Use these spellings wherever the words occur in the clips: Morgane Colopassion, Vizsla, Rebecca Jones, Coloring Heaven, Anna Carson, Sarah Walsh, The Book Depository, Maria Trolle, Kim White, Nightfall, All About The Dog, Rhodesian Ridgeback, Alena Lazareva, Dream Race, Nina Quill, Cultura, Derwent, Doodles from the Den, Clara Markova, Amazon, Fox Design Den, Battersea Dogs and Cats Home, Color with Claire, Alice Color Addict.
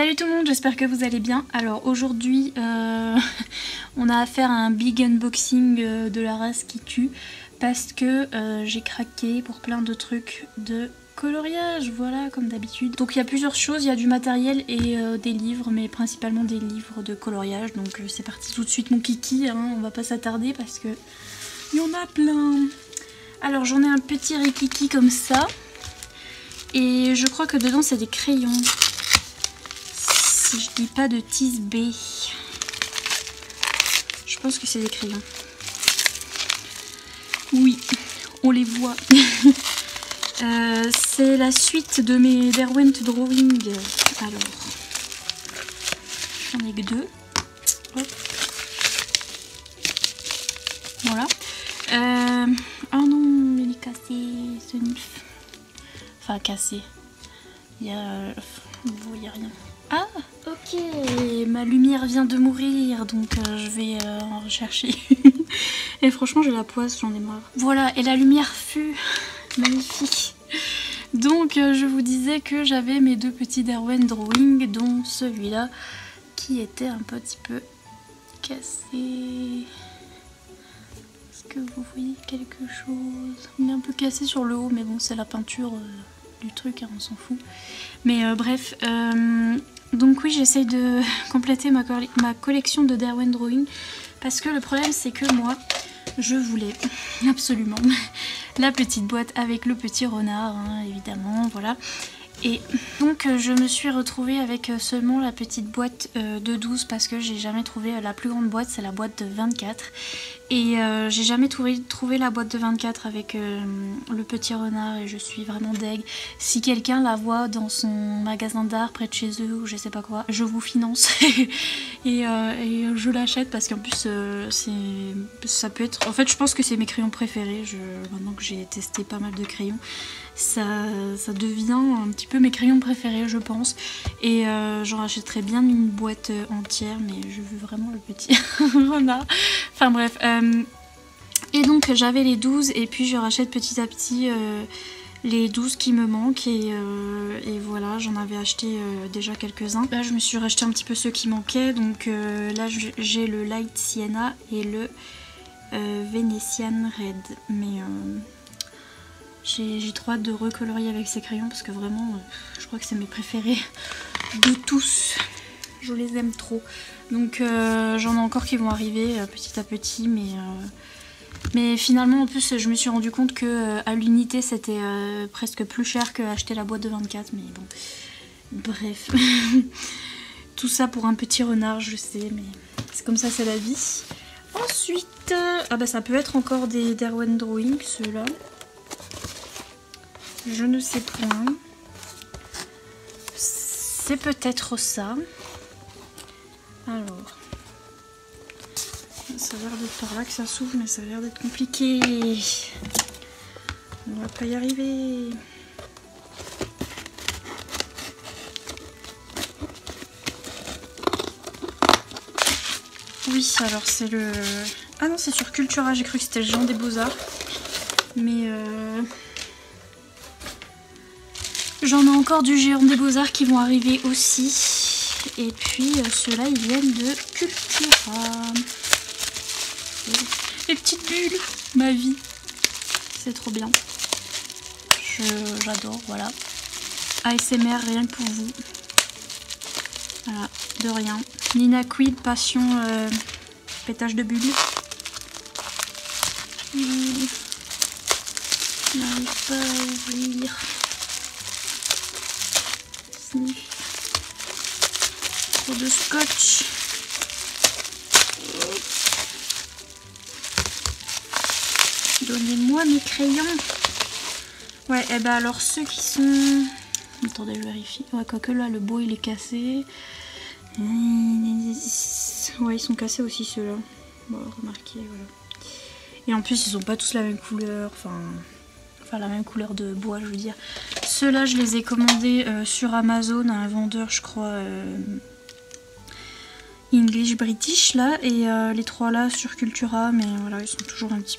Salut tout le monde, j'espère que vous allez bien. Alors aujourd'hui on a affaire à un big unboxing de la race qui tue parce que j'ai craqué pour plein de trucs de coloriage, voilà, comme d'habitude. Donc il y a plusieurs choses, il y a du matériel et des livres, mais principalement des livres de coloriage. Donc c'est parti tout de suite mon kiki, hein, on va pas s'attarder parce que il y en a plein. Alors j'en ai un petit rikiki comme ça et je crois que dedans c'est des crayons. Si je dis pas de tease B, je pense que c'est des crayons. Oui, on les voit. C'est la suite de mes Derwent drawings. Alors, j'en ai que deux. Hop. Voilà. Oh non, il est cassé ce nif. Enfin, cassé. Il y a... Vous voyez rien. Ah, ok, ma lumière vient de mourir, donc je vais en rechercher. Et franchement, j'ai la poisse, j'en ai marre. Voilà, et la lumière fut magnifique. Donc, je vous disais que j'avais mes deux petits Derwent drawings, dont celui-là, qui était un petit peu cassé. Est-ce que vous voyez quelque chose? Il est un peu cassé sur le haut, mais bon, c'est la peinture du truc, hein, on s'en fout. Mais bref... Donc oui, j'essaye de compléter ma collection de Derwent Drawing parce que le problème c'est que moi, je voulais absolument la petite boîte avec le petit renard, hein, évidemment, voilà. Et donc je me suis retrouvée avec seulement la petite boîte de 12 parce que j'ai jamais trouvé la plus grande boîte, c'est la boîte de 24. Et j'ai jamais trouvé la boîte de 24 avec le petit renard et je suis vraiment deg. Si quelqu'un la voit dans son magasin d'art près de chez eux ou je sais pas quoi, je vous finance et je l'achète parce qu'en plus ça peut être... En fait je pense que c'est mes crayons préférés, maintenant que j'ai testé pas mal de crayons, ça devient un petit peu mes crayons préférés je pense. Et j'en rachèterais bien une boîte entière mais je veux vraiment le petit renard. Enfin bref. Et donc j'avais les 12 et puis je rachète petit à petit les 12 qui me manquent et voilà, j'en avais acheté déjà quelques-uns. Là je me suis racheté un petit peu ceux qui manquaient, donc là j'ai le Light Sienna et le Venetian Red, mais j'ai trop hâte de recolorier avec ces crayons parce que vraiment je crois que c'est mes préférés de tous. Je les aime trop. Donc j'en ai encore qui vont arriver petit à petit, mais finalement en plus je me suis rendu compte que à l'unité c'était presque plus cher qu'acheter la boîte de 24, mais bon. Bref. Tout ça pour un petit renard, je sais, mais c'est comme ça, c'est la vie. Ensuite, ah bah ça peut être encore des Derwent Drawing, ceux-là. Je ne sais point. C'est peut-être ça. Alors, ça a l'air d'être par là que ça s'ouvre, mais ça a l'air d'être compliqué. On va pas y arriver. Oui, alors c'est le... Ah non, c'est sur Cultura, j'ai cru que c'était le genre des beaux-arts. Mais... J'en ai encore du géant des beaux-arts qui vont arriver aussi. Et puis ceux-là ils viennent de Cultura. Les petites bulles, ma vie, c'est trop bien, j'adore, voilà, ASMR rien que pour vous, voilà, de rien. Nina Quid, passion, pétage de bulles. Je n'arrive pas à ouvrir. Sniff. De scotch. Donnez-moi mes crayons. Ouais, et ben alors ceux qui sont... Attendez, je vérifie. Ouais, quoique là, le beau, il est cassé. Ouais, ils sont cassés aussi, ceux-là. Bon, remarquez, voilà. Et en plus, ils ont pas tous la même couleur. Enfin, la même couleur de bois, je veux dire. Ceux-là, je les ai commandés sur Amazon à un vendeur, je crois... English British là, et les trois là sur Cultura, mais voilà, ils sont toujours un petit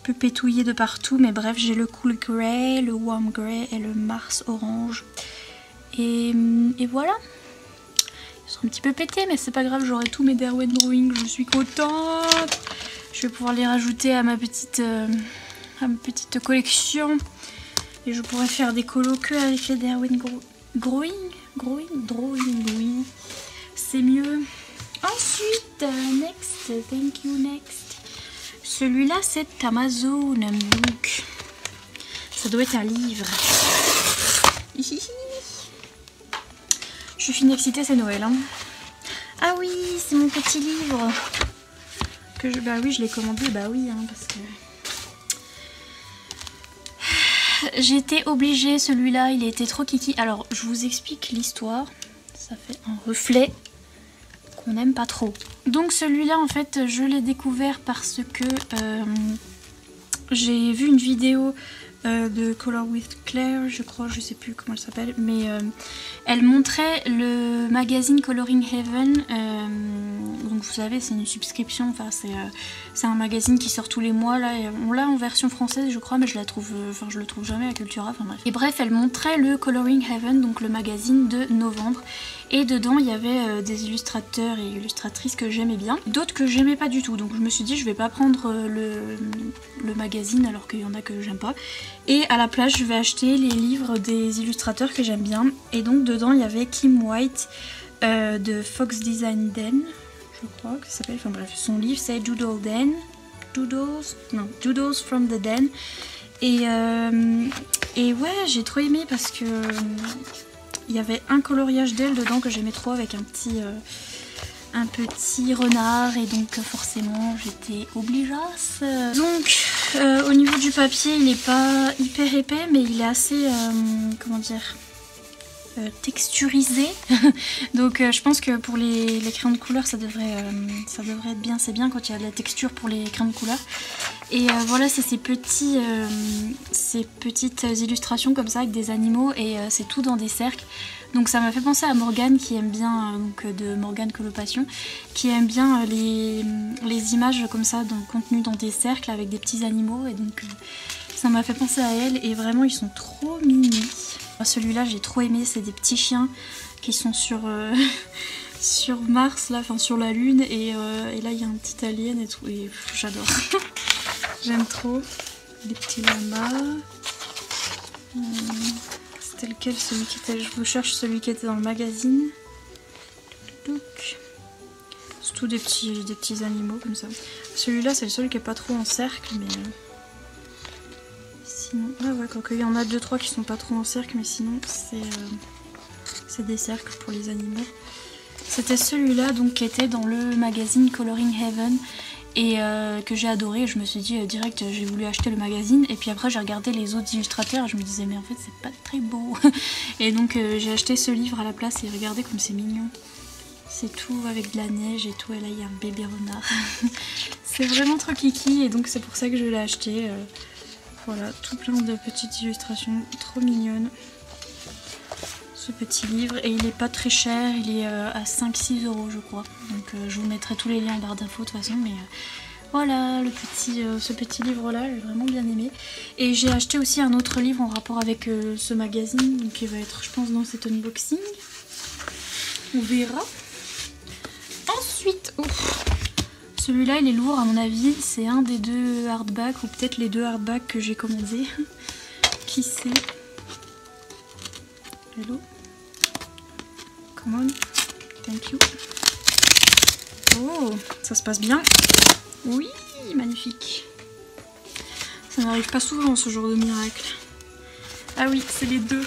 peu pétouillés de partout, mais bref, j'ai le Cool Grey, le Warm Grey et le Mars Orange, Et voilà. Ils sont un petit peu pétés, mais c'est pas grave, j'aurai tous mes Derwent Drawings, je suis contente. Je vais pouvoir les rajouter à ma petite collection. Et je pourrais faire des colos que avec les Derwent Drawing. C'est mieux. Ensuite, next, thank you, next. Celui-là, c'est Amazon. Donc, ça doit être un livre. Je suis fine excitée, c'est Noël. Hein. Ah oui, c'est mon petit livre. Que je... Bah oui, je l'ai commandé, bah oui, hein, parce que... J'étais obligée, celui-là, il était trop kiki. Alors, je vous explique l'histoire. Ça fait un reflet qu'on n'aime pas trop. Donc celui-là, en fait, je l'ai découvert parce que j'ai vu une vidéo... de Color with Claire, je crois, je sais plus comment elle s'appelle, mais elle montrait le magazine Coloring Heaven. Donc vous savez, c'est une subscription, enfin c'est un magazine qui sort tous les mois là. Et on l'a en version française, je crois, mais je la trouve, enfin je le trouve jamais à Cultura. Enfin bref. Et bref, elle montrait le Coloring Heaven, donc le magazine de novembre. Et dedans, il y avait des illustrateurs et illustratrices que j'aimais bien, d'autres que j'aimais pas du tout. Donc je me suis dit, je vais pas prendre le magazine alors qu'il y en a que j'aime pas. Et à la place, je vais acheter les livres des illustrateurs que j'aime bien. Et donc dedans, il y avait Kim White de Fox Design Den, je crois que ça s'appelle. Enfin bref, son livre c'est Doodles from the Den. Et ouais, j'ai trop aimé parce que... il y avait un coloriage d'elle dedans que j'aimais trop avec un petit renard et donc forcément j'étais obligeasse. Donc au niveau du papier il n'est pas hyper épais mais il est assez, comment dire, texturisé. Donc je pense que pour les crayons de couleur ça devrait être bien, c'est bien quand il y a de la texture pour les crayons de couleur. Et voilà, c'est ces petites illustrations comme ça avec des animaux et c'est tout dans des cercles. Donc ça m'a fait penser à Morgane qui aime bien, donc de Morgane Colopassion, qui aime bien les images comme ça contenues dans des cercles avec des petits animaux. Et donc ça m'a fait penser à elle et vraiment ils sont trop mignons. Celui-là j'ai trop aimé, c'est des petits chiens qui sont sur Mars, là, enfin sur la Lune et là il y a un petit alien et tout et j'adore. J'aime trop les petits lamas. C'était lequel, celui qui était... Je vous cherche celui qui était dans le magazine. C'est tout des petits animaux comme ça. Celui-là c'est le seul qui est pas trop en cercle mais... Sinon... Ah ouais, quoique il y en a 2-3 qui sont pas trop en cercle mais sinon c'est des cercles pour les animaux. C'était celui-là donc qui était dans le magazine Coloring Heaven. Et que j'ai adoré, je me suis dit direct j'ai voulu acheter le magazine et puis après j'ai regardé les autres illustrateurs et je me disais mais en fait c'est pas très beau. Et donc j'ai acheté ce livre à la place et regardez comme c'est mignon. C'est tout avec de la neige et tout et là il y a un bébé renard. C'est vraiment trop kiki et donc c'est pour ça que je l'ai acheté. Voilà, tout plein de petites illustrations trop mignonnes. Ce petit livre et il est pas très cher, il est à 5-6 euros je crois, donc je vous mettrai tous les liens en barre d'infos de toute façon mais voilà ce petit livre là j'ai vraiment bien aimé. Et j'ai acheté aussi un autre livre en rapport avec ce magazine donc il va être je pense dans cet unboxing, on verra. Ensuite celui-là il est lourd à mon avis, c'est un des deux hardbacks ou peut-être les deux hardbacks que j'ai commandé. Qui sait. Hello. Come on. Thank you. Oh, ça se passe bien. Oui, magnifique. Ça n'arrive pas souvent ce genre de miracle. Ah oui, c'est les deux.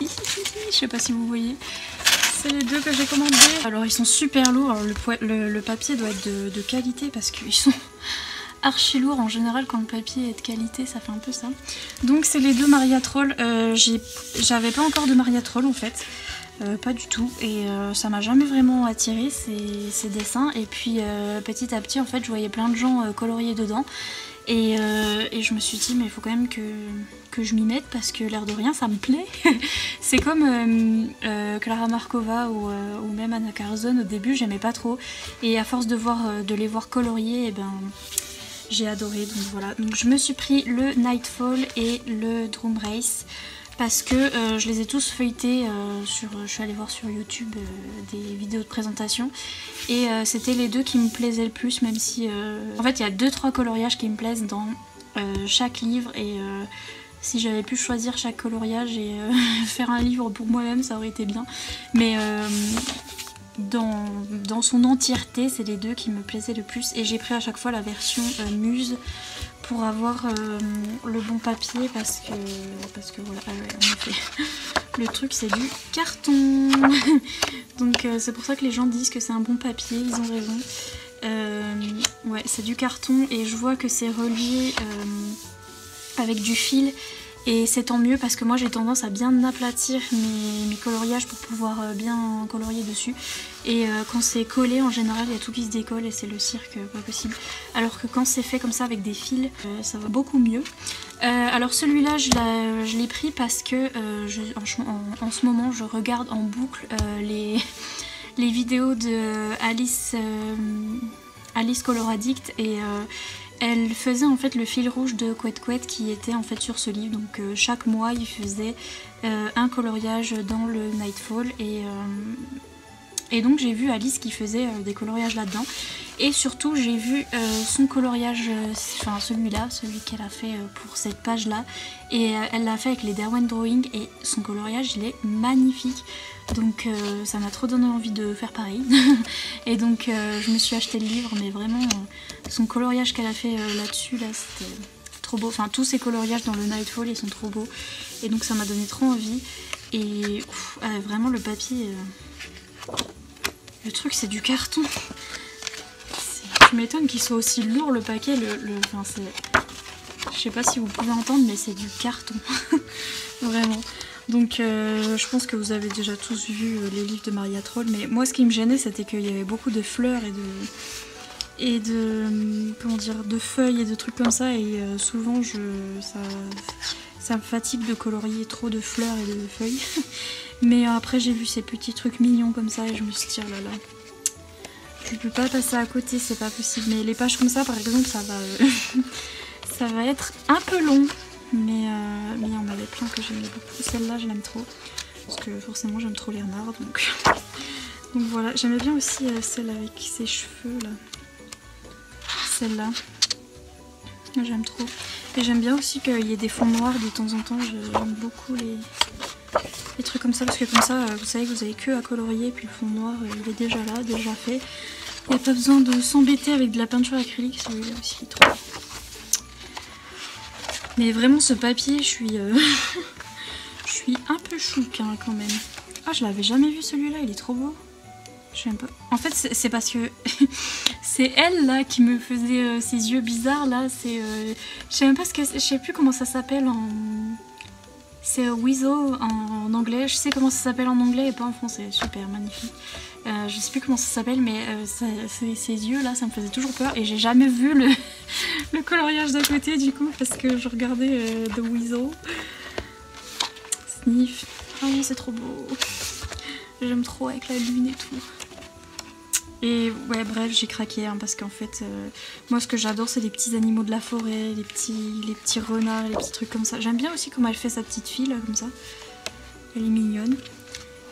Je sais pas si vous voyez. C'est les deux que j'ai commandés. Alors ils sont super lourds. Alors, le papier doit être de qualité parce qu'ils sont... archi lourd, en général quand le papier est de qualité ça fait un peu ça. Donc c'est les deux Maria Trolle, j'avais pas encore de Maria Trolle en fait, pas du tout et ça m'a jamais vraiment attiré ces dessins et puis petit à petit en fait je voyais plein de gens coloriés dedans et je me suis dit mais il faut quand même que je m'y mette parce que l'air de rien ça me plaît. C'est comme Clara Markova ou même Anna Carson, au début j'aimais pas trop et à force de les voir coloriés et ben... j'ai adoré, donc voilà. Donc je me suis pris le Nightfall et le Dream Race. parce que je les ai tous feuilletés, je suis allée voir sur YouTube des vidéos de présentation, et c'était les deux qui me plaisaient le plus, même si en fait il y a 2-3 coloriages qui me plaisent dans chaque livre, et si j'avais pu choisir chaque coloriage et faire un livre pour moi-même, ça aurait été bien, mais dans son entièreté, c'est les deux qui me plaisaient le plus, et j'ai pris à chaque fois la version muse pour avoir le bon papier, parce que voilà, ah ouais, on fait. Le truc c'est du carton. Donc c'est pour ça que les gens disent que c'est un bon papier, ils ont raison. Ouais, c'est du carton, et je vois que c'est relié avec du fil. Et c'est tant mieux, parce que moi j'ai tendance à bien aplatir mes coloriages pour pouvoir bien colorier dessus. Et quand c'est collé, en général, il y a tout qui se décolle et c'est le cirque, pas possible. Alors que quand c'est fait comme ça avec des fils, ça va beaucoup mieux. Alors celui-là, je l'ai pris parce que en ce moment, je regarde en boucle les vidéos de Alice Color Addict, et elle faisait en fait le fil rouge de Couette Couette qui était en fait sur ce livre. Donc chaque mois il faisait un coloriage dans le Nightfall, et donc j'ai vu Alice qui faisait des coloriages là-dedans, et surtout j'ai vu son coloriage, enfin celui-là, celui qu'elle a fait pour cette page-là, et elle l'a fait avec les Derwent Drawing, et son coloriage il est magnifique, donc ça m'a trop donné envie de faire pareil. Et donc je me suis acheté le livre, mais vraiment son coloriage qu'elle a fait là-dessus, là, c'était trop beau, enfin tous ses coloriages dans le Nightfall ils sont trop beaux, et donc ça m'a donné trop envie, et ouf, vraiment le papier... Le truc c'est du carton. Je m'étonne qu'il soit aussi lourd le paquet. Enfin, je sais pas si vous pouvez entendre, mais c'est du carton. Vraiment. Donc je pense que vous avez déjà tous vu les livres de Maria Trolle. Mais moi ce qui me gênait c'était qu'il y avait beaucoup de fleurs et de comment dire, de feuilles et de trucs comme ça. Et souvent ça me fatigue de colorier trop de fleurs et de feuilles. Mais après j'ai vu ces petits trucs mignons comme ça et je me suis dit oh là là, je peux pas passer à côté, c'est pas possible. Mais les pages comme ça par exemple, ça va ça va être un peu long, mais il y en avait plein que j'aimais beaucoup. Celle-là je l'aime trop parce que forcément j'aime trop les renards, donc voilà. J'aimais bien aussi celle avec ses cheveux là, celle-là j'aime trop, et j'aime bien aussi qu'il y ait des fonds noirs de temps en temps. J'aime beaucoup les trucs comme ça, parce que comme ça vous savez que vous avez que à colorier, puis le fond noir il est déjà là, déjà fait, il n'y a pas besoin de s'embêter avec de la peinture acrylique. Celui-là aussi il est trop, mais vraiment ce papier je suis un peu chouque hein, quand même. Ah, je l'avais jamais vu celui-là, il est trop beau. Je sais même pas. En fait c'est parce que c'est elle là qui me faisait ses yeux bizarres là, c'est je sais même pas ce que, je sais plus comment ça s'appelle en... C'est Weasel en anglais, je sais comment ça s'appelle en anglais et pas en français, super, magnifique. Je sais plus comment ça s'appelle, mais ces yeux là, ça me faisait toujours peur, et j'ai jamais vu le coloriage d'à côté du coup, parce que je regardais The Weasel. Sniff. Ah oui, c'est trop beau. J'aime trop avec la lune et tout. Et ouais, bref, j'ai craqué hein, parce qu'en fait, moi ce que j'adore c'est les petits animaux de la forêt, les petits renards, les petits trucs comme ça. J'aime bien aussi comment elle fait sa petite fille là, comme ça. Elle est mignonne.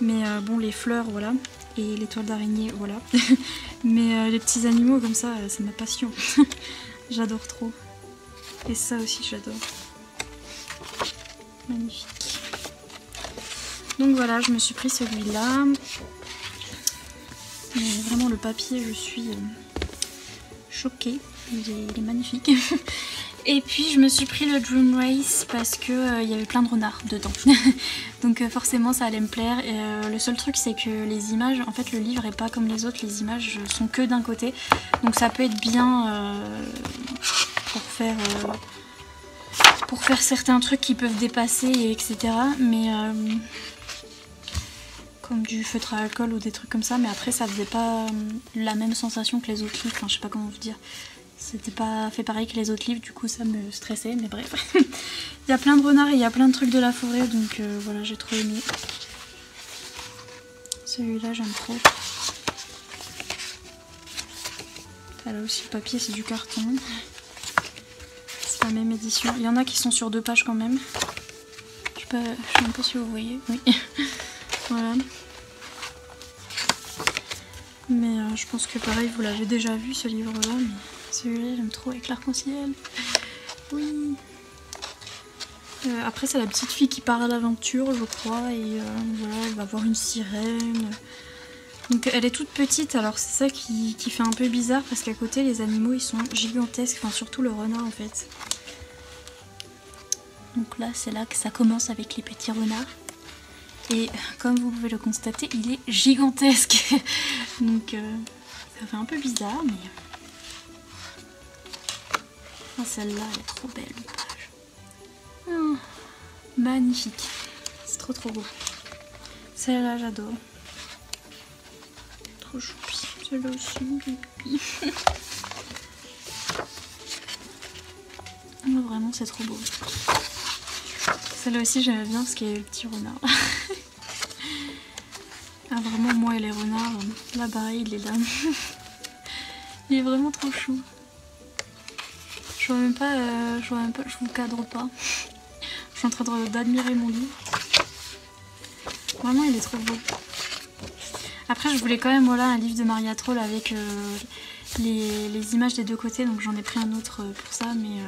Mais bon, les fleurs, voilà. Et les toiles d'araignée, voilà. Mais les petits animaux comme ça, c'est ma passion. J'adore trop. Et ça aussi, j'adore. Magnifique. Donc voilà, je me suis pris celui-là. Mais vraiment le papier, je suis choquée, il est magnifique. Et puis je me suis pris le Dream Race parce que y avait plein de renards dedans. Donc forcément ça allait me plaire. Et, le seul truc c'est que les images, en fait le livre est pas comme les autres, les images sont que d'un côté. Donc ça peut être bien pour faire certains trucs qui peuvent dépasser, etc. Mais... comme du feutre à alcool ou des trucs comme ça, mais après ça faisait pas la même sensation que les autres livres, enfin, je sais pas comment vous dire, c'était pas fait pareil que les autres livres, du coup ça me stressait, mais bref. Il y a plein de renards et il y a plein de trucs de la forêt, donc voilà, j'ai trop aimé. Celui-là j'aime trop. Là aussi le papier c'est du carton, c'est la même édition, il y en a qui sont sur 2 pages quand même. je sais même pas si vous voyez, oui, voilà. Mais je pense que pareil, vous l'avez déjà vu ce livre-là, mais celui-là, j'aime trop avec l'arc-en-ciel, oui. Après c'est la petite fille qui part à l'aventure, je crois, et voilà, elle va voir une sirène. Donc elle est toute petite, alors c'est ça qui fait un peu bizarre, parce qu'à côté les animaux ils sont gigantesques, enfin surtout le renard en fait. Donc là c'est là que ça commence avec les petits renards. Et comme vous pouvez le constater, il est gigantesque. Donc ça fait un peu bizarre, mais... Oh, celle-là elle est trop belle, le page. Oh, magnifique, c'est trop trop beau. Celle-là j'adore. Celle-là aussi. Oh, vraiment c'est trop beau. Celle-là aussi j'aimais bien parce qu'il y a le petit renard. Ah vraiment, moi et les renards, là pareil il est là. Il est vraiment trop chou. Je vois même pas, je vous cadre pas. Je suis en train d'admirer mon livre. Vraiment il est trop beau. Après je voulais quand même, voilà, un livre de Maria Trolle avec les images des deux côtés, donc j'en ai pris un autre pour ça, mais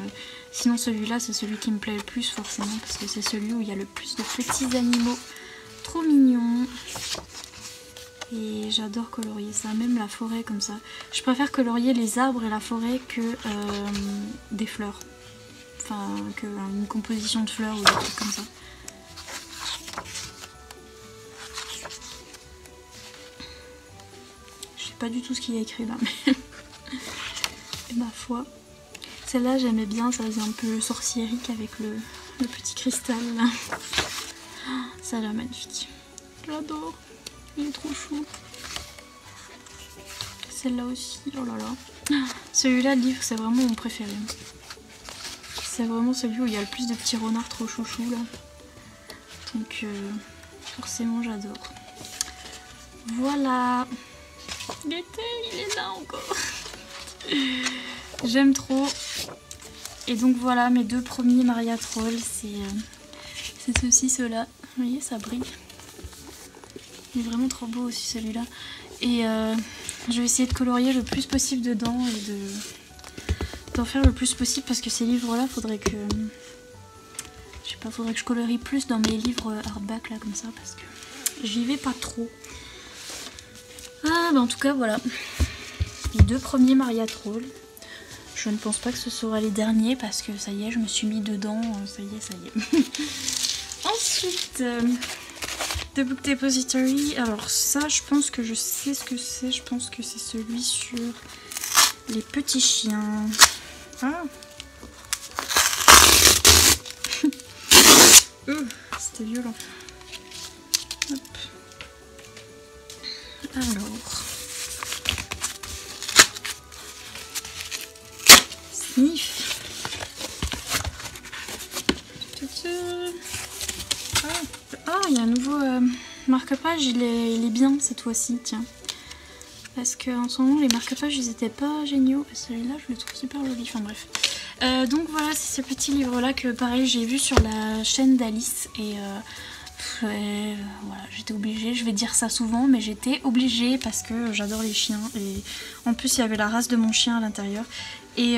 sinon celui-là c'est celui qui me plaît le plus forcément, parce que c'est celui où il y a le plus de petits animaux, trop mignons, et j'adore colorier ça, même la forêt comme ça. Je préfère colorier les arbres et la forêt que des fleurs, enfin qu'une composition de fleurs ou des trucs comme ça. Pas du tout ce qu'il y a écrit là, mais et ma foi, celle-là j'aimais bien, ça faisait un peu sorciérique avec le petit cristal là. Ça a l'air magnifique, j'adore, il est trop chou. Celle-là aussi, oh là là, celui-là, le livre, c'est vraiment mon préféré, c'est vraiment celui où il y a le plus de petits renards trop chouchous là, donc forcément j'adore. Voilà. L'été, il est là encore. J'aime trop. Et donc voilà, mes deux premiers Maria Trolle, c'est ceci, cela. Vous voyez, ça brille. Il est vraiment trop beau aussi celui-là. Et je vais essayer de colorier le plus possible dedans et d'en faire le plus possible, parce que ces livres-là, faudrait que... Je sais pas, faudrait que je colorie plus dans mes livres hardback là, comme ça, parce que j'y vais pas trop. Ah bah en tout cas voilà, les deux premiers Maria Trolle. Je ne pense pas que ce sera les derniers, parce que ça y est, je me suis mis dedans, ça y est. Ensuite, The Book Depository, alors ça je pense que je sais ce que c'est, je pense que c'est celui sur les petits chiens. Ah. C'était violent. Hop. Alors, sniff. Ah, il y a un nouveau marque-page, il est bien cette fois-ci, tiens. Parce qu'en ce moment, les marque-pages, ils étaient pas géniaux. Celui-là, je le trouve super joli, enfin bref. Donc voilà, c'est ce petit livre-là que, pareil, j'ai vu sur la chaîne d'Alice et... voilà, j'étais obligée, je vais dire ça souvent, mais j'étais obligée parce que j'adore les chiens, et en plus il y avait la race de mon chien à l'intérieur. Et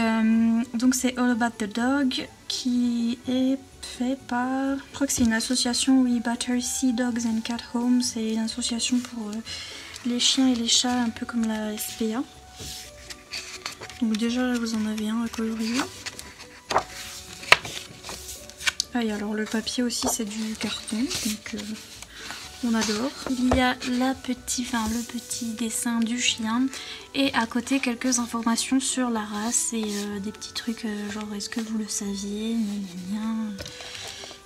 donc c'est All About The Dog, qui est fait par, je crois que c'est une association, We Battersea Dogs and Cats Home, c'est une association pour les chiens et les chats, un peu comme la SPA. Donc déjà là, vous en avez un à colorier. Ah, et alors le papier aussi c'est du carton, donc on adore. Il y a le petit dessin du chien, et à côté quelques informations sur la race et des petits trucs genre est-ce que vous le saviez,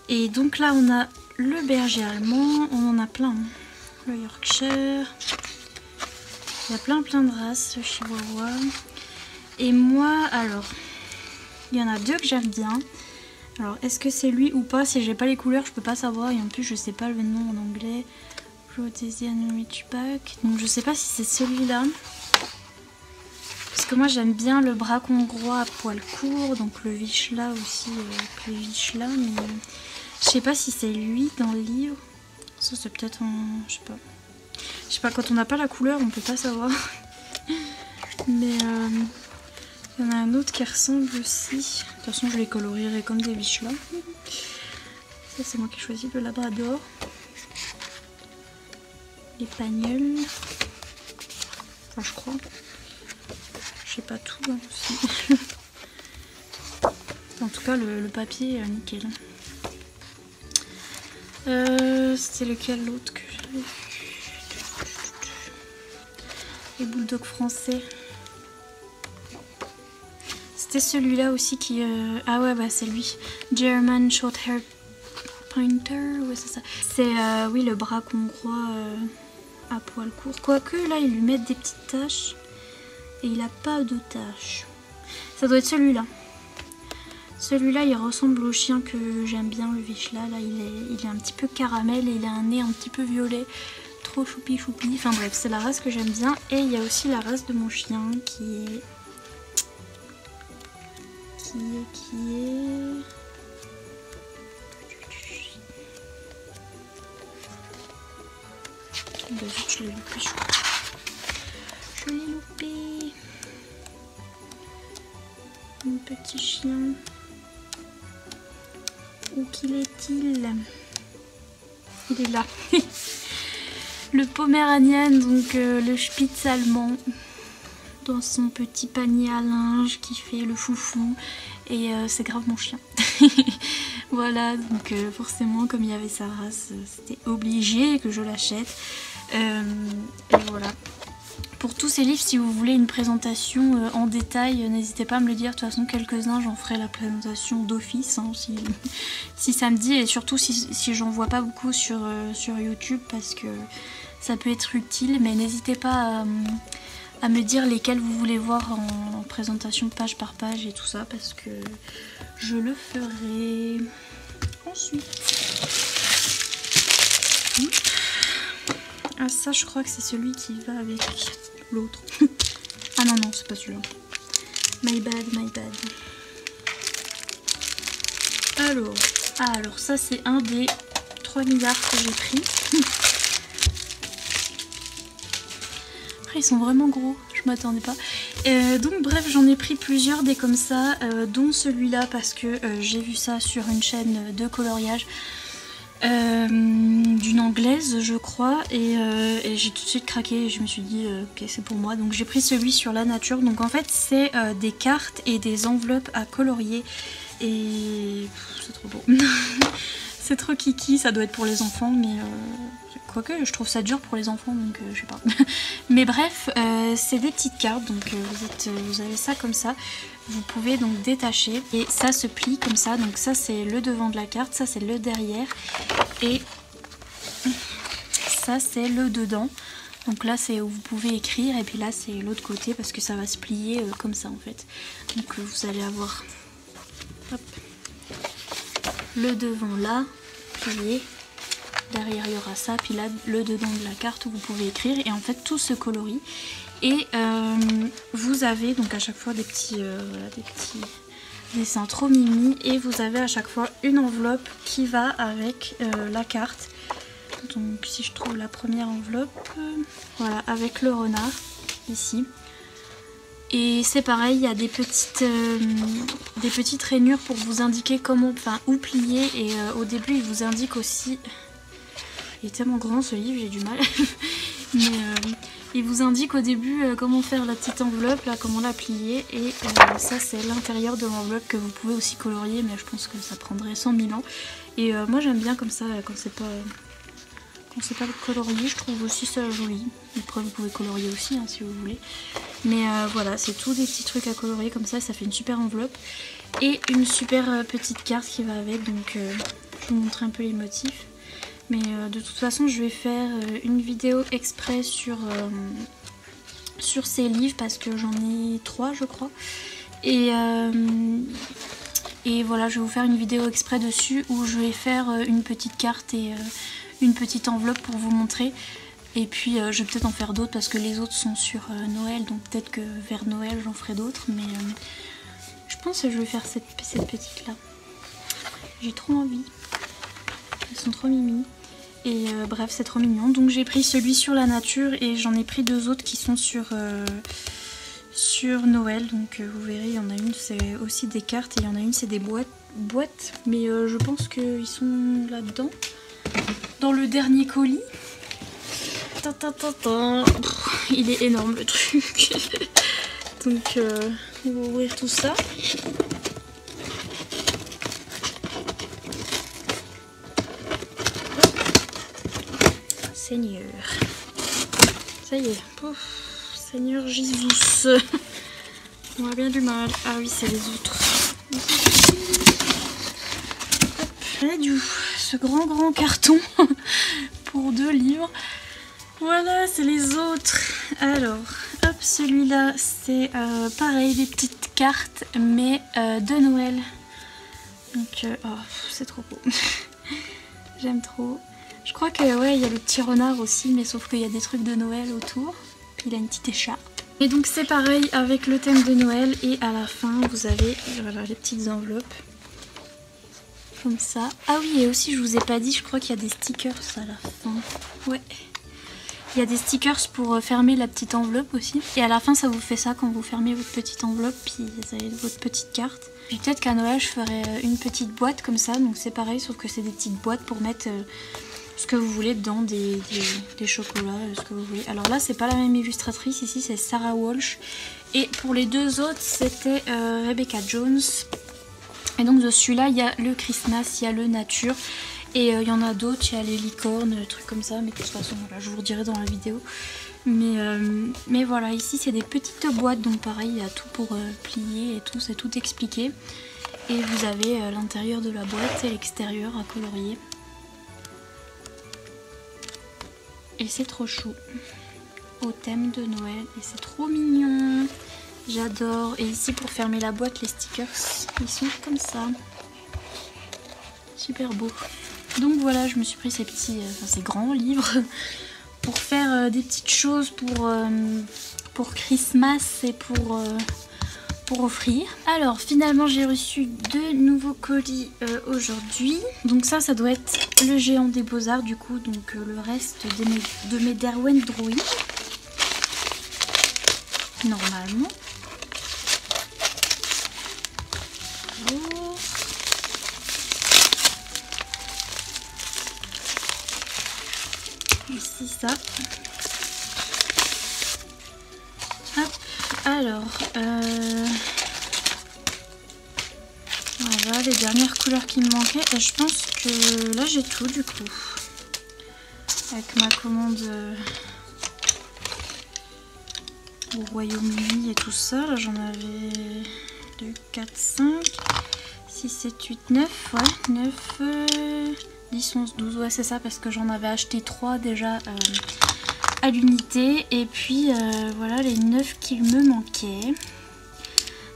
Et donc là on a le berger allemand, on en a plein, le Yorkshire, il y a plein de races, le chihuahua. Et moi alors, il y en a deux que j'aime bien. Alors est-ce que c'est lui ou pas? Si j'ai pas les couleurs, je peux pas savoir, et en plus je sais pas le nom en anglais. Rhodesian Ridgeback. Donc je sais pas si c'est celui-là. Parce que moi j'aime bien le braque hongrois à poil court, donc le Vizsla aussi, mais Je sais pas si c'est lui dans le livre. Ça c'est peut-être un... Je sais pas. Je sais pas, quand on n'a pas la couleur, on peut pas savoir. Mais il y en a un autre qui ressemble aussi. De toute façon, je les colorierai comme des biches là. Ça c'est moi qui ai choisi le labrador. Les pagnoles. Enfin, je crois. Je sais pas tout hein, aussi. En tout cas, le papier est nickel. C'était lequel l'autre que j'avais vu? Les bulldogs français. C'était celui-là aussi qui... Ah ouais, bah c'est lui. German Short Hair Pointer. Ouais, c'est ça. C'est, oui, le braque hongrois à poil court. Quoique, là, ils lui mettent des petites taches. Et il a pas de taches. Ça doit être celui-là. Celui-là, il ressemble au chien que j'aime bien, le Vichla. Là, il est un petit peu caramel et il a un nez un petit peu violet. Trop choupi choupi. Enfin bref, c'est la race que j'aime bien. Et il y a aussi la race de mon chien qui est... Bah zut, je l'ai loupé, je crois. Je l'ai loupé. Mon petit chien... Où qu'il est-il? Il est là. Le Poméranien, donc le Spitz allemand, dans son petit panier à linge qui fait le foufou. Et c'est grave mon chien. Voilà, donc forcément, comme il y avait sa race, c'était obligé que je l'achète. Et voilà. Pour tous ces livres, si vous voulez une présentation en détail, n'hésitez pas à me le dire. De toute façon, quelques-uns, j'en ferai la présentation d'office, hein, si ça me dit. Et surtout, si j'en vois pas beaucoup sur YouTube, parce que ça peut être utile. Mais n'hésitez pas à me dire lesquels vous voulez voir en présentation page par page et tout ça, parce que je le ferai ensuite. Ah, ça, je crois que c'est celui qui va avec... l'autre. Ah non, non, c'est pas celui-là. My bad, my bad. Alors ça c'est un des 3 milliards que j'ai pris. Après, ils sont vraiment gros, je m'attendais pas. Donc bref, j'en ai pris plusieurs des comme ça, dont celui-là parce que j'ai vu ça sur une chaîne de coloriage. D'une anglaise je crois, et j'ai tout de suite craqué et je me suis dit ok, c'est pour moi, donc j'ai pris celui sur la nature. Donc en fait c'est des cartes et des enveloppes à colorier et c'est trop beau. C'est trop kiki, ça doit être pour les enfants, mais quoique je trouve ça dur pour les enfants, donc je sais pas. Mais bref, c'est des petites cartes, donc vous avez ça comme ça. Vous pouvez donc détacher et ça se plie comme ça. Donc ça c'est le devant de la carte, ça c'est le derrière et ça c'est le dedans. Donc là c'est où vous pouvez écrire et puis là c'est l'autre côté parce que ça va se plier comme ça en fait. Donc vous allez avoir hop, le devant là, plié. Derrière il y aura ça, puis là le dedans de la carte où vous pouvez écrire et en fait tout se colorie. Et vous avez donc à chaque fois des petits dessins trop mimi et vous avez à chaque fois une enveloppe qui va avec la carte. Donc si je trouve la première enveloppe, voilà, avec le renard ici. Et c'est pareil, il y a des petites rainures pour vous indiquer comment, enfin où plier, et au début il vous indique aussi... Il est tellement grand ce livre, j'ai du mal. Mais il vous indique au début comment faire la petite enveloppe, là, comment la plier. Et ça c'est l'intérieur de l'enveloppe que vous pouvez aussi colorier, mais je pense que ça prendrait 100 000 ans. Et moi j'aime bien comme ça, quand c'est pas colorié, je trouve aussi ça joli. Après vous pouvez colorier aussi hein, si vous voulez. Mais voilà, c'est tout des petits trucs à colorier comme ça, ça fait une super enveloppe. Et une super petite carte qui va avec, donc je vais vous montrer un peu les motifs. Mais de toute façon, je vais faire une vidéo exprès sur ces livres parce que j'en ai 3, je crois. Et voilà, je vais vous faire une vidéo exprès dessus où je vais faire une petite carte et une petite enveloppe pour vous montrer. Et puis, je vais peut-être en faire d'autres parce que les autres sont sur Noël. Donc peut-être que vers Noël, j'en ferai d'autres. Mais je pense que je vais faire cette petite là. J'ai trop envie. Ils sont trop mimi. Et bref, c'est trop mignon. Donc j'ai pris celui sur la nature et j'en ai pris deux autres qui sont sur Noël. Donc vous verrez, il y en a une, c'est aussi des cartes et il y en a une, c'est des boîtes. Mais je pense qu'ils sont là-dedans. Dans le dernier colis. Tintintintin. Il est énorme le truc. Donc on va ouvrir tout ça. Seigneur. Ça y est. Pouf. Seigneur Jésus. On a bien du mal. Ah oui, c'est les autres. Hop. Ce grand carton pour 2 livres. Voilà, c'est les autres. Alors, hop, celui-là, c'est pareil, des petites cartes, mais de Noël. Donc, oh, c'est trop beau. J'aime trop. Je crois que ouais, il y a le petit renard aussi, mais sauf qu'il y a des trucs de Noël autour. Il a une petite écharpe. Et donc c'est pareil avec le thème de Noël. Et à la fin, vous avez voilà, les petites enveloppes. Comme ça. Ah oui, et aussi je vous ai pas dit, je crois qu'il y a des stickers à la fin. Ouais. Il y a des stickers pour fermer la petite enveloppe aussi. Et à la fin, ça vous fait ça quand vous fermez votre petite enveloppe, puis vous avez votre petite carte. Et peut-être qu'à Noël, je ferai une petite boîte comme ça. Donc c'est pareil, sauf que c'est des petites boîtes pour mettre... ce que vous voulez dedans, des chocolats, ce que vous voulez. Alors là, c'est pas la même illustratrice, ici c'est Sarah Walsh. Et pour les deux autres, c'était Rebecca Jones. Et donc de celui-là, il y a le Christmas, il y a le nature. Et il y en a d'autres, il y a les licornes, des trucs comme ça. Mais de toute façon, voilà, je vous redirai dans la vidéo. Mais voilà, ici c'est des petites boîtes. Donc pareil, il y a tout pour plier et tout, c'est tout expliqué. Et vous avez l'intérieur de la boîte et l'extérieur à colorier. Et c'est trop chou, au thème de Noël, et c'est trop mignon, j'adore. Et ici pour fermer la boîte, les stickers, ils sont comme ça, super beau. Donc voilà, je me suis pris ces petits, enfin ces grands livres pour faire des petites choses pour Christmas et pour offrir. Alors finalement j'ai reçu 2 nouveaux colis aujourd'hui. Donc ça doit être le géant des beaux-arts du coup, donc le reste de mes Derwent drawings normalement. Oh. Ici ça. Hop. Alors, voilà les dernières couleurs qui me manquaient. Et je pense que là j'ai tout du coup. Avec ma commande au Royaume-Uni et tout ça. Là j'en avais 2, 4, 5, 6, 7, 8, 9. Ouais, 9, 10, 11, 12. Ouais, c'est ça parce que j'en avais acheté 3 déjà. À l'unité, et puis voilà les 9 qu'il me manquait.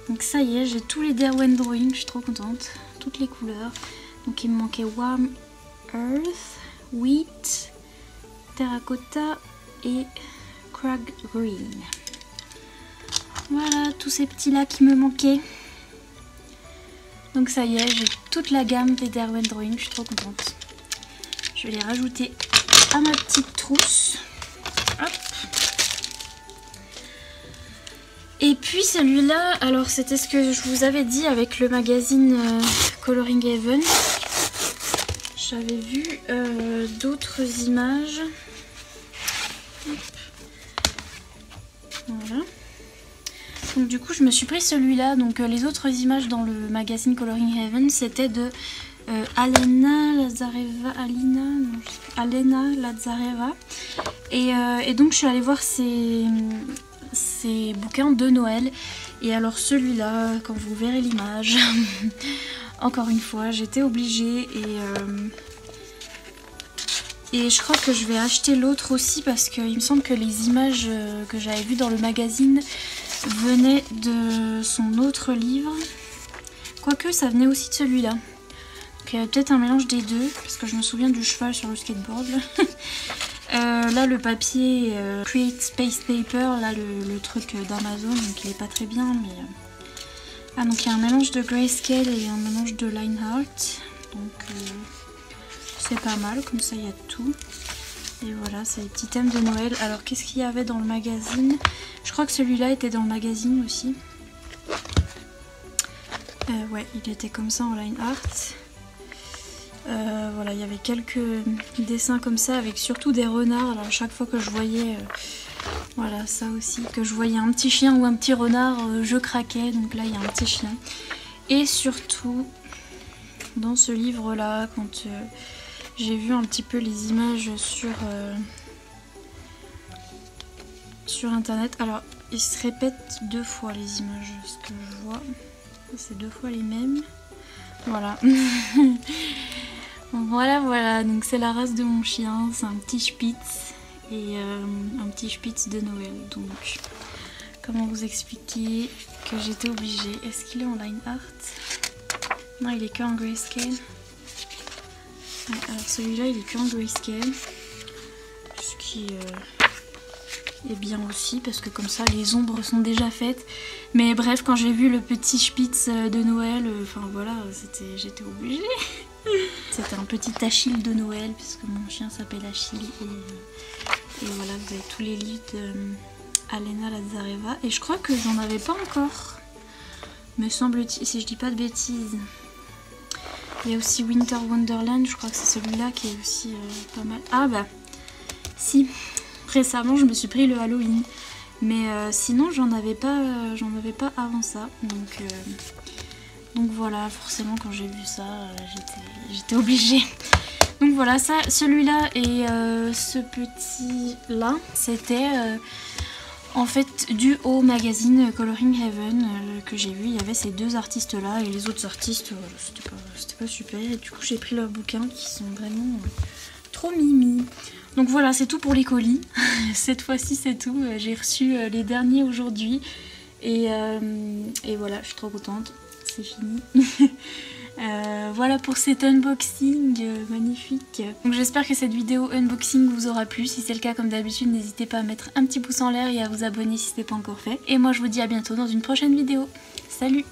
Donc ça y est, j'ai tous les Derwent Drawings, je suis trop contente, toutes les couleurs. Donc il me manquait Warm Earth, Wheat, Terracotta et Crag Green. Voilà tous ces petits là qui me manquaient. Donc ça y est, j'ai toute la gamme des Derwent Drawings, je suis trop contente. Je vais les rajouter à ma petite trousse. Hop. Et puis celui-là, alors c'était ce que je vous avais dit avec le magazine Coloring Heaven. J'avais vu d'autres images. Voilà. Donc du coup je me suis pris celui-là. Donc les autres images dans le magazine Coloring Heaven, c'était de Alena Lazareva. Alena Lazareva. Et donc je suis allée voir ces bouquins de Noël. Et alors celui-là, quand vous verrez l'image, encore une fois, j'étais obligée. Et je crois que je vais acheter l'autre aussi parce qu'il me semble que les images que j'avais vues dans le magazine venaient de son autre livre. Quoique ça venait aussi de celui-là. Donc il y avait peut-être un mélange des deux parce que je me souviens du cheval sur le skateboard. Là le papier Create Space Paper, là le truc d'Amazon, donc il est pas très bien mais... Ah donc il y a un mélange de Grayscale et un mélange de Lineheart, donc c'est pas mal, comme ça il y a tout. Et voilà, c'est les petits thèmes de Noël. Alors qu'est-ce qu'il y avait dans le magazine? Je crois que celui-là était dans le magazine aussi. Ouais, il était comme ça en line art. Voilà, il y avait quelques dessins comme ça avec surtout des renards. Alors chaque fois que je voyais, voilà, ça aussi, que je voyais un petit chien ou un petit renard, je craquais. Donc là, il y a un petit chien. Et surtout, dans ce livre-là, quand j'ai vu un petit peu les images sur internet. Alors, ils se répètent deux fois les images, ce que je vois. C'est deux fois les mêmes. Voilà. Voilà, voilà, donc c'est la race de mon chien, c'est un petit spitz et un petit spitz de Noël. Donc, comment vous expliquer que j'étais obligée? Est-ce qu'il est en line art? Non, il est que en grayscale. Ouais, alors celui-là, il est que en grayscale, ce qui est bien aussi parce que comme ça, les ombres sont déjà faites. Mais bref, quand j'ai vu le petit spitz de Noël, enfin voilà, j'étais obligée. C'était un petit Achille de Noël puisque mon chien s'appelle Achille et voilà, vous avez tous les livres d'Alena Lazareva et je crois que j'en avais pas encore, me semble-t-il, si je dis pas de bêtises. Il y a aussi Winter Wonderland, je crois que c'est celui-là qui est aussi pas mal. Ah bah si, récemment je me suis pris le Halloween, mais sinon j'en avais pas avant ça, donc voilà, forcément quand j'ai vu ça, j'étais obligée. Donc voilà, ça, celui-là et ce petit-là, c'était en fait dû au magazine Coloring Heaven que j'ai vu. Il y avait ces deux artistes-là et les autres artistes, c'était pas super. Et du coup, j'ai pris leurs bouquins qui sont vraiment trop mimi. Donc voilà, c'est tout pour les colis. Cette fois-ci, c'est tout. J'ai reçu les derniers aujourd'hui et voilà, je suis trop contente. C'est fini. Voilà pour cet unboxing magnifique. Donc j'espère que cette vidéo unboxing vous aura plu. Si c'est le cas, comme d'habitude, n'hésitez pas à mettre un petit pouce en l'air et à vous abonner si ce n'est pas encore fait. Et moi je vous dis à bientôt dans une prochaine vidéo. Salut!